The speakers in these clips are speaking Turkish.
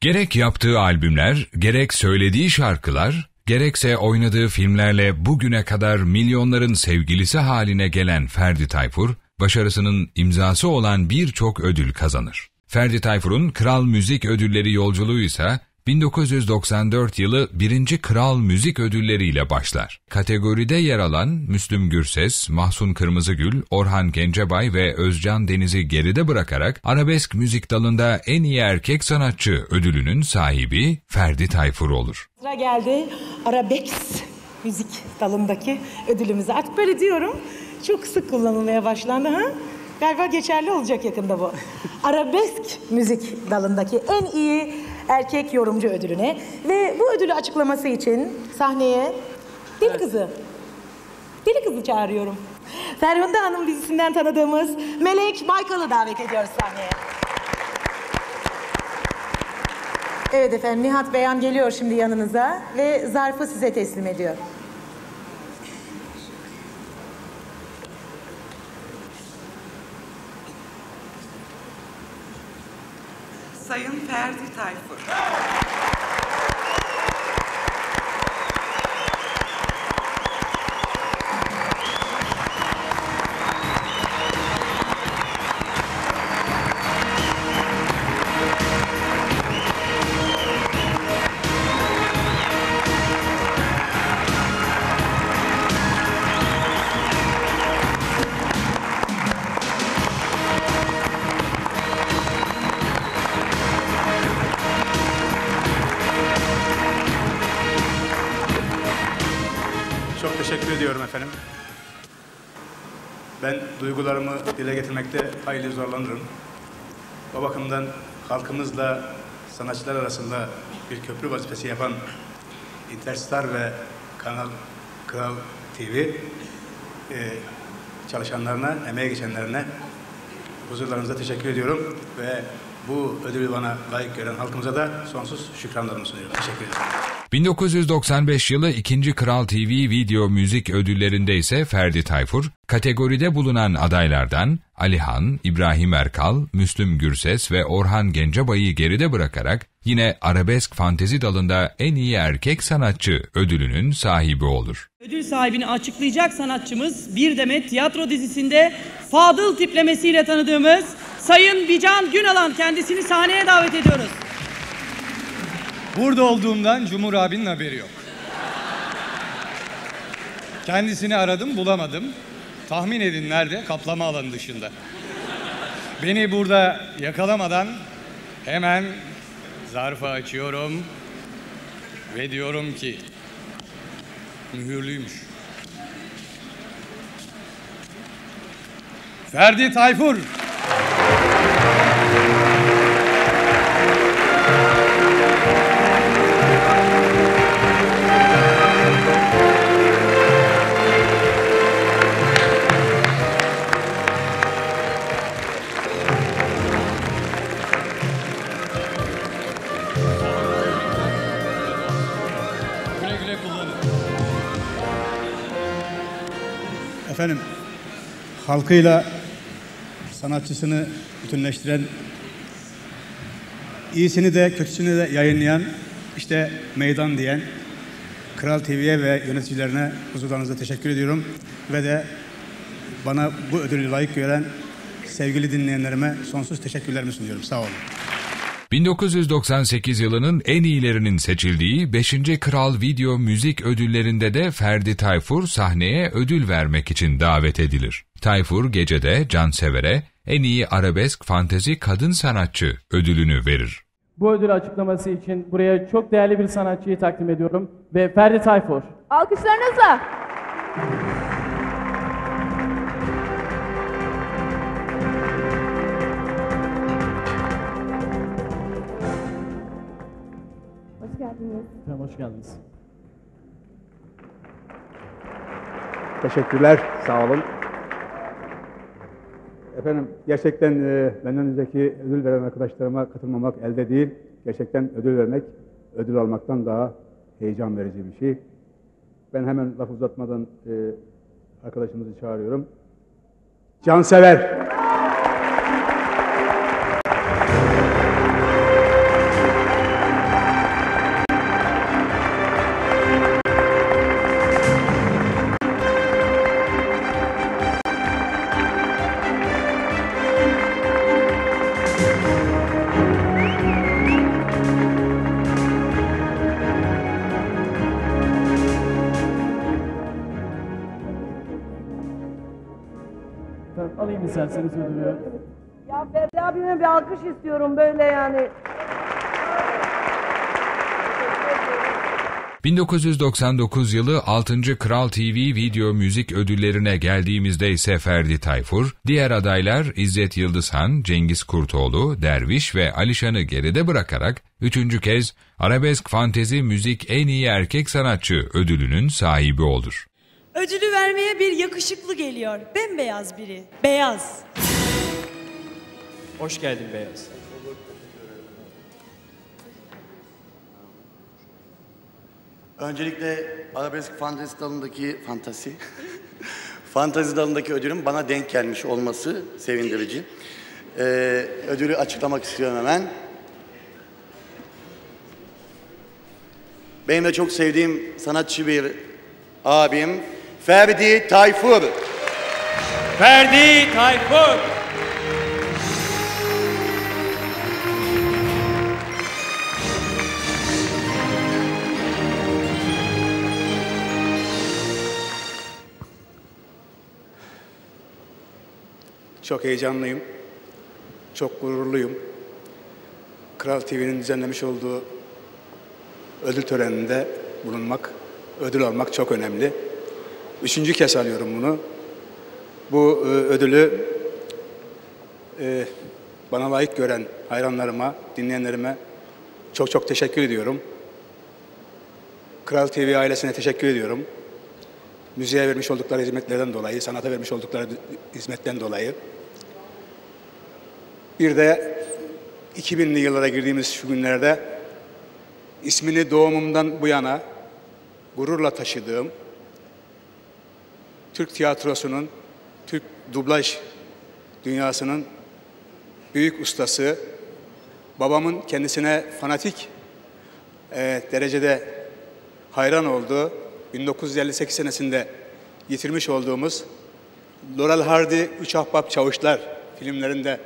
Gerek yaptığı albümler, gerek söylediği şarkılar, gerekse oynadığı filmlerle bugüne kadar milyonların sevgilisi haline gelen Ferdi Tayfur, başarısının imzası olan birçok ödül kazanır. Ferdi Tayfur'un Kral Müzik Ödülleri yolculuğu ise 1994 yılı 1. Kral Müzik Ödülleri ile başlar. Kategoride yer alan Müslüm Gürses, Mahsun Kırmızıgül, Orhan Gencebay ve Özcan Deniz'i geride bırakarak arabesk müzik dalında en iyi erkek sanatçı ödülünün sahibi Ferdi Tayfur olur. Sıra geldi arabesk müzik dalındaki ödülümüze. Artık böyle diyorum, çok sık kullanılmaya başlandı ha? Galiba geçerli olacak yakında bu. Arabesk müzik dalındaki en iyi erkek yorumcu ödülüne ve bu ödülü açıklaması için sahneye Deli Kızı çağırıyorum. Ferhunda Hanım dizisinden tanıdığımız Melek Baykal'ı davet ediyoruz sahneye. Evet efendim, Nihat Beyan geliyor şimdi yanınıza ve zarfı size teslim ediyor. Sayın Ferdi Tayfur. Efendim, ben duygularımı dile getirmekte hayli zorlanırım. O bakımdan halkımızla sanatçılar arasında bir köprü vazifesi yapan İnterstar ve Kanal Kral TV çalışanlarına, emeğe geçenlerine huzurlarınıza teşekkür ediyorum ve bu ödülü bana layık gören halkımıza da sonsuz şükranlarımı sunuyorum. Teşekkür ederim. 1995 yılı 2. Kral TV Video Müzik Ödülleri'nde ise Ferdi Tayfur, kategoride bulunan adaylardan Alihan, İbrahim Erkal, Müslüm Gürses ve Orhan Gencebay'ı geride bırakarak yine arabesk fantezi dalında en iyi erkek sanatçı ödülünün sahibi olur. Ödül sahibini açıklayacak sanatçımız bir demet tiyatro dizisinde Fadıl tiplemesiyle tanıdığımız Sayın Vicdan Günalan, kendisini sahneye davet ediyoruz. Burada olduğumdan Cumhur abinin haberi yok. Kendisini aradım, bulamadım. Tahmin edin nerede? Kaplama alanı dışında. Beni burada yakalamadan hemen zarfı açıyorum ve diyorum ki mühürlüymüş. Ferdi Tayfur. Efendim, halkıyla sanatçısını bütünleştiren, iyisini de kötüsünü de yayınlayan, işte meydan diyen Kral TV'ye ve yöneticilerine huzurlarınıza teşekkür ediyorum. Ve de bana bu ödülü layık gören sevgili dinleyenlerime sonsuz teşekkürlerimi sunuyorum. Sağ olun. 1998 yılının en iyilerinin seçildiği 5. Kral Video Müzik Ödülleri'nde de Ferdi Tayfur sahneye ödül vermek için davet edilir. Tayfur gecede Can Sever'e en iyi arabesk fantezi kadın sanatçı ödülünü verir. Bu ödül açıklaması için buraya çok değerli bir sanatçıyı takdim ediyorum ve Ferdi Tayfur. Alkışlarınızla. Hoş geldiniz. Teşekkürler, sağ olun. Efendim, gerçekten benden önceki ödül veren arkadaşlarıma katılmamak elde değil. Gerçekten ödül vermek, ödül almaktan daha heyecan verici bir şey. Ben hemen laf uzatmadan arkadaşımızı çağırıyorum. Can Sever. Alayım isterseniz ödülü. Ya Ferdi abime bir alkış istiyorum böyle yani. 1999 yılı 6. Kral TV Video Müzik Ödülleri'ne geldiğimizde ise Ferdi Tayfur, diğer adaylar İzzet Yıldızhan, Cengiz Kurtoğlu, Derviş ve Alişan'ı geride bırakarak 3. kez Arabesk Fantezi Müzik En İyi Erkek Sanatçı ödülünün sahibi olur. Ödülü vermeye bir yakışıklı geliyor. Bembeyaz biri. Beyaz. Hoş geldin Beyaz. Öncelikle arabesk fantezi dalındaki fantezi dalındaki ödülüm bana denk gelmiş olması sevindirici. Ödülü açıklamak istiyorum hemen. Benim de çok sevdiğim sanatçı bir abim Ferdi Tayfur. Ferdi Tayfur. Çok heyecanlıyım. Çok gururluyum. Kral TV'nin düzenlemiş olduğu ödül töreninde bulunmak, ödül almak çok önemli. 3. kez alıyorum bunu. Bu ödülü bana layık gören hayranlarıma, dinleyenlerime çok çok teşekkür ediyorum. Kral TV ailesine teşekkür ediyorum. Müziğe vermiş oldukları hizmetlerden dolayı, sanata vermiş oldukları hizmetten dolayı. Bir de 2000'li yıllara girdiğimiz şu günlerde ismini doğumumdan bu yana gururla taşıdığım Türk tiyatrosunun, Türk dublaj dünyasının büyük ustası, babamın kendisine fanatik derecede hayran olduğu, 1958 senesinde yitirmiş olduğumuz Laurel Hardy, Üç Ahbap Çavuşlar filmlerinde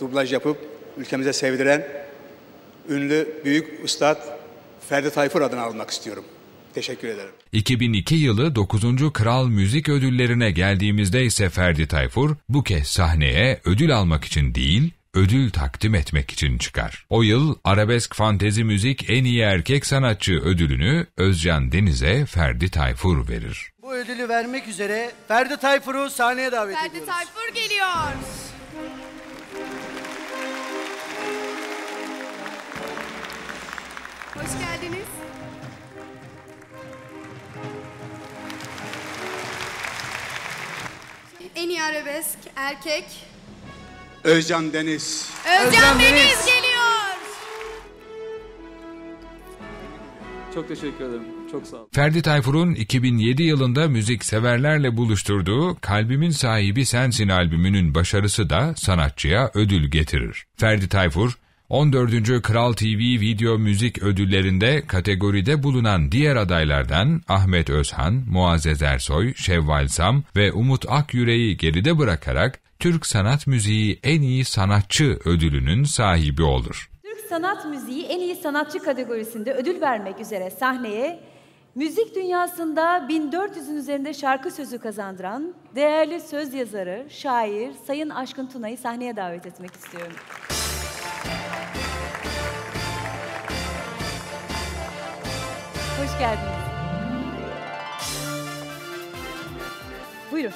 dublaj yapıp ülkemize sevdiren ünlü büyük ustad Ferdi Tayfur adını almak istiyorum. Teşekkür ederim. 2002 yılı 9. Kral Müzik Ödülleri'ne geldiğimizde ise Ferdi Tayfur bu kez sahneye ödül almak için değil, ödül takdim etmek için çıkar. O yıl Arabesk Fantezi Müzik En İyi Erkek Sanatçı ödülünü Özcan Deniz'e Ferdi Tayfur verir. Bu ödülü vermek üzere Ferdi Tayfur'u sahneye davet ediyoruz. Ferdi Tayfur geliyor. Hoş geldiniz. En iyi arabesk erkek Özcan Deniz. Özcan Deniz geliyor. Çok teşekkür ederim. Çok sağ olun. Ferdi Tayfur'un 2007 yılında müzikseverlerle buluşturduğu Kalbimin Sahibi Sensin albümünün başarısı da sanatçıya ödül getirir. Ferdi Tayfur, 14. Kral TV Video Müzik Ödülleri'nde kategoride bulunan diğer adaylardan Ahmet Özhan, Muazzez Ersoy, Şevval Sam ve Umut Akyüre'yi geride bırakarak Türk Sanat Müziği En İyi Sanatçı ödülünün sahibi olur. Türk Sanat Müziği En İyi Sanatçı kategorisinde ödül vermek üzere sahneye müzik dünyasında 1400'ün üzerinde şarkı sözü kazandıran değerli söz yazarı, şair Sayın Aşkın Tuna'yı sahneye davet etmek istiyorum. Hoş geldiniz. Buyurun.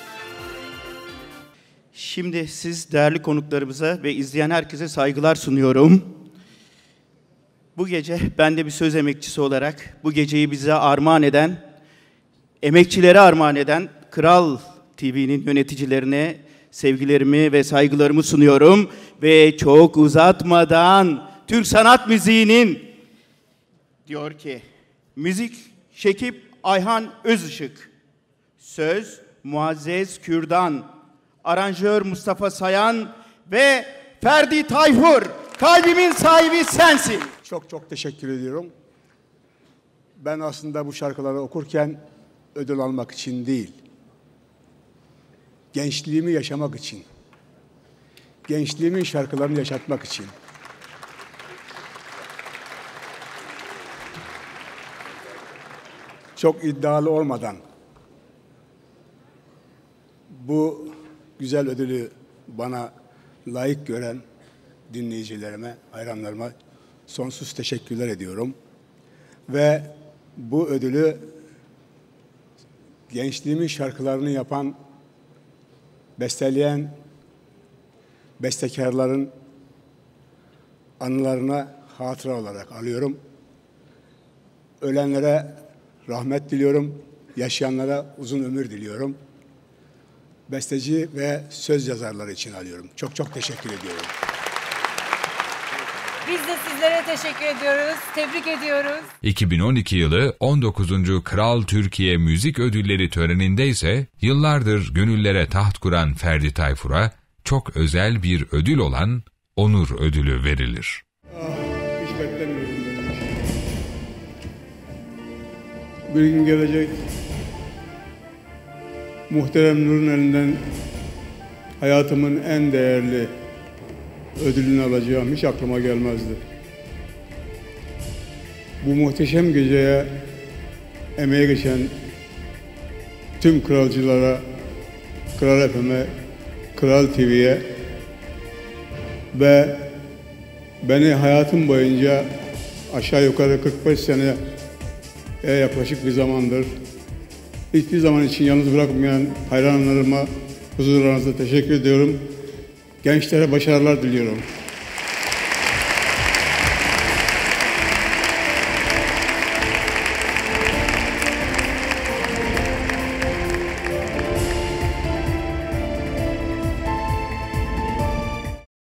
Şimdi siz değerli konuklarımıza ve izleyen herkese saygılar sunuyorum. Bu gece ben de bir söz emekçisi olarak bu geceyi bize armağan eden, emekçilere armağan eden Kral TV'nin yöneticilerine sevgilerimi ve saygılarımı sunuyorum. Ve çok uzatmadan Türk Sanat Müziği'nin diyor ki, müzik Şekip Ayhan Özışık, söz Muazzez Kürdan, aranjör Mustafa Sayan ve Ferdi Tayfur, Kalbimin Sahibi Sensin. Çok çok teşekkür ediyorum. Ben aslında bu şarkıları okurken ödül almak için değil, gençliğimi yaşamak için, gençliğimin şarkılarını yaşatmak için. Çok iddialı olmadan bu güzel ödülü bana layık gören dinleyicilerime, hayranlarıma sonsuz teşekkürler ediyorum. Ve bu ödülü gençliğimin şarkılarını yapan, besteleyen bestekarların anılarına hatıra olarak alıyorum. Ölenlere rahmet diliyorum, yaşayanlara uzun ömür diliyorum. Besteci ve söz yazarları için alıyorum. Çok çok teşekkür ediyorum. Biz de sizlere teşekkür ediyoruz, tebrik ediyoruz. 2012 yılı 19. Kral Türkiye Müzik Ödülleri töreninde ise yıllardır gönüllere taht kuran Ferdi Tayfur'a çok özel bir ödül olan Onur Ödülü verilir. Hiç beklemiyorum demiş. Bir gün gelecek, Muhterem Nur'un elinden hayatımın en değerli ödülünü alacağım hiç aklıma gelmezdi. Bu muhteşem geceye emeği geçen tüm kralcılara, Kral FM'e, Kral TV'ye ve beni hayatım boyunca aşağı yukarı 45 seneye yaklaşık bir zamandır hiçbir zaman için yalnız bırakmayan hayranlarıma huzurlarınızda teşekkür ediyorum. Gençlere başarılar diliyorum.